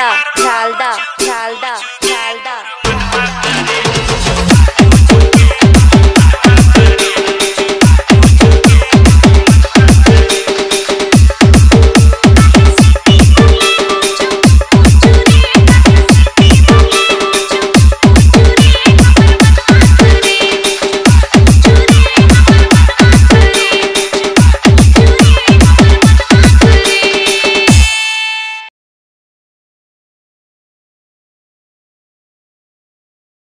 Jalda, Jalda.